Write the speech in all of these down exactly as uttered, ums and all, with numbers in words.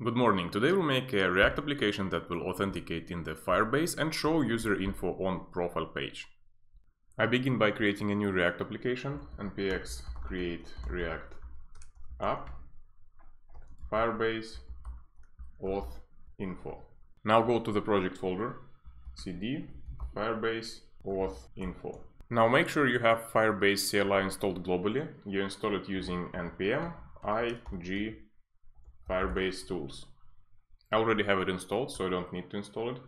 Good morning. Today we'll make a React application that will authenticate in the Firebase and show user info on profile page. I begin by creating a new React application, npx create react app, Firebase auth info. Now go to the project folder, cd Firebase auth info. Now make sure you have Firebase C L I installed globally. You install it using npm ig Firebase tools. I already have it installed, so I don't need to install it.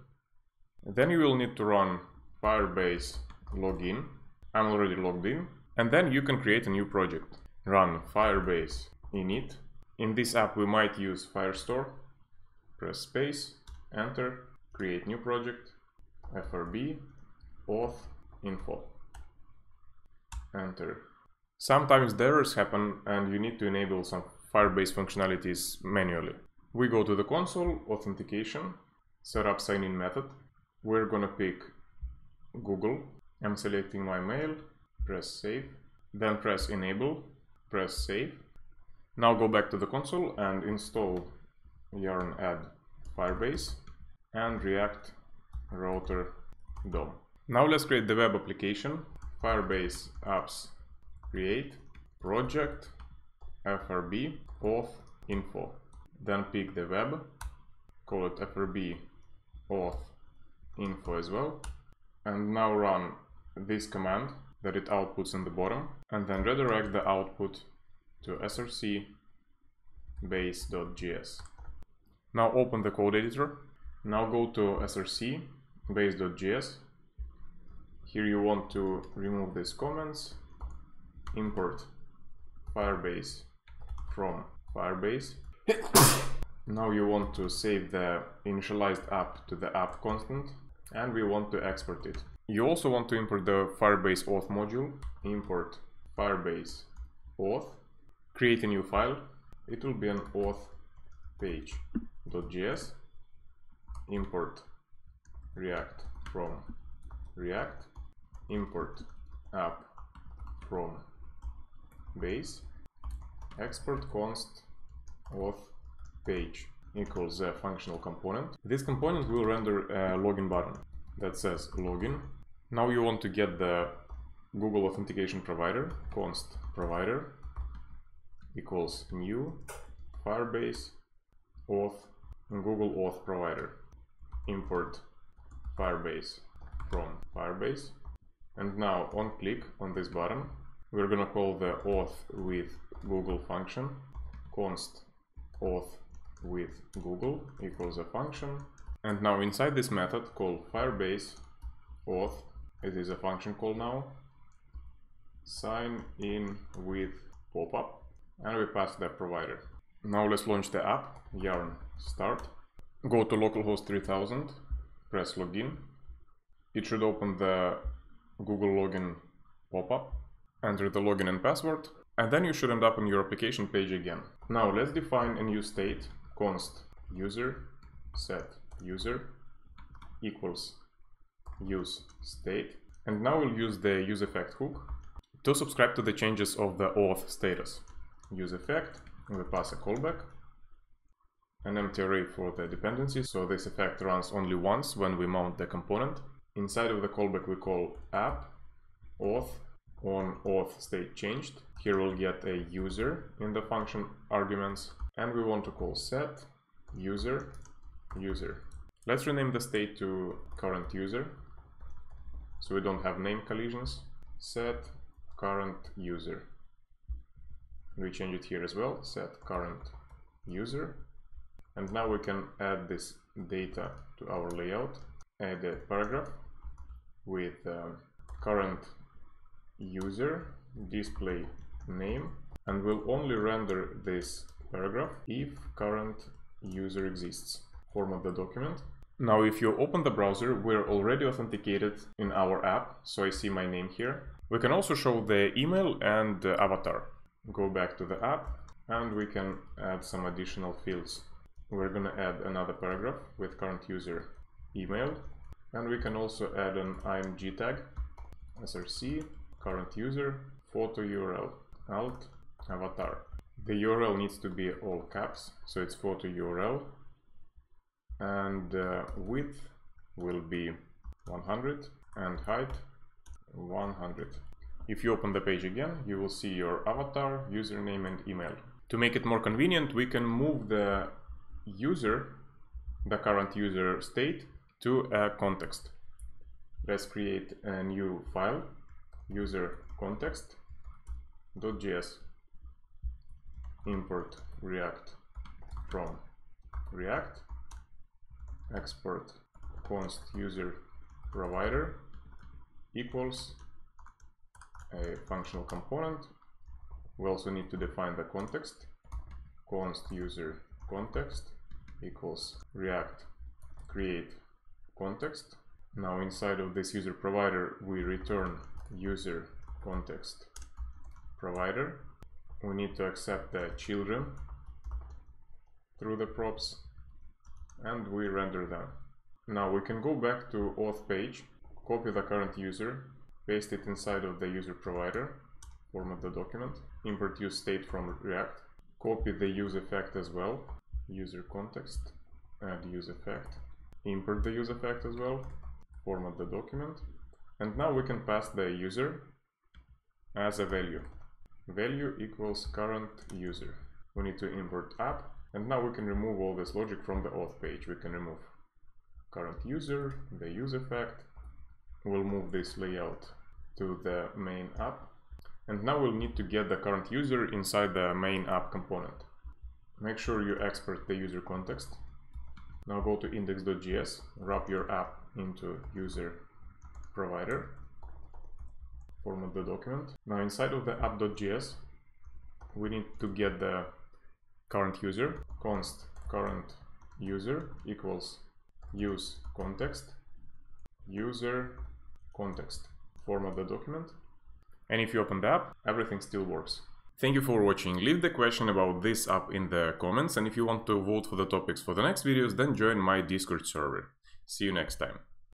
Then you will need to run Firebase login. I'm already logged in. And then you can create a new project. Run Firebase init. In this app we might use Firestore. Press space, enter, create new project, F R B, auth, info. Enter. Sometimes the errors happen and you need to enable some Firebase functionalities manually. We go to the console, authentication, set up sign-in method. We're gonna pick Google. I'm selecting my mail, press save, then press enable, press save. Now go back to the console and install Yarn add Firebase and React router D O M. Now let's create the web application. Firebase apps create project F R B auth info. Then pick the web, call it F R B auth info as well. And now run this command that it outputs in the bottom and then redirect the output to src base.js. Now open the code editor. Now go to src base.js. Here you want to remove these comments, import Firebase from Firebase. Now you want to save the initialized app to the app constant and we want to export it. You also want to import the Firebase auth module. Import Firebase auth. Create a new file. It will be an auth page.js. Import React from React. Import app from base. Export const auth page equals a functional component. This component will render a login button that says login. Now you want to get the Google authentication provider, const provider equals new Firebase auth Google auth provider. Import Firebase from Firebase. And now on click on this button, we're gonna call the auth with Google function, const auth with Google equals a function. And now inside this method called Firebase auth, it is a function call now, sign in with popup, and we pass the provider. Now let's launch the app, yarn start. Go to localhost three thousand, press login. It should open the Google login popup. Enter the login and password, and then you should end up on your application page again. Now let's define a new state, const user set user equals useState. And now we'll use the useEffect hook to subscribe to the changes of the auth status. useEffect, we pass a callback, an empty array for the dependencies, so this effect runs only once when we mount the component. Inside of the callback we call app auth on auth state changed. Here we'll get a user in the function arguments, and we want to call set user user. Let's rename the state to current user so we don't have name collisions. Set current user. We change it here as well. Set current user. And now we can add this data to our layout. Add a paragraph with uh, current user display name, and will only render this paragraph if current user exists. Format the document. Now if you open the browser, we're already authenticated in our app, so I see my name here. We can also show the email and the avatar. Go back to the app and we can add some additional fields. We're gonna add another paragraph with current user email, and we can also add an I M G tag, src current user photo U R L alt avatar. The U R L needs to be all caps, so it's photo U R L, and uh, width will be one hundred and height one hundred. If you open the page again, you will see your avatar, username and email. To make it more convenient, we can move the user, the current user state, to a context. Let's create a new file, useContext.js. Import React from React, export const user provider equals a functional component. We also need to define the context. Const user context equals React create context. Now inside of this user provider we return user context provider. We need to accept the children through the props and we render them. Now we can go back to auth page, copy the current user, paste it inside of the user provider, format the document, import useState from React, copy the useEffect as well, user context and useEffect, import the useEffect as well, format the document, and now we can pass the user as a value. Value equals current user. We need to import app, and now we can remove all this logic from the auth page. We can remove current user, the useEffect. We'll move this layout to the main app, and now we'll need to get the current user inside the main app component. Make sure you export the user context. Now go to index.js, wrap your app into user provider. Format the document. Now inside of the app.js we need to get the current user. Const current user equals use context user context. Format the document, and if you open the app, everything still works. Thank you for watching. Leave the question about this app in the comments, and if you want to vote for the topics for the next videos, then join my Discord server. See you next time.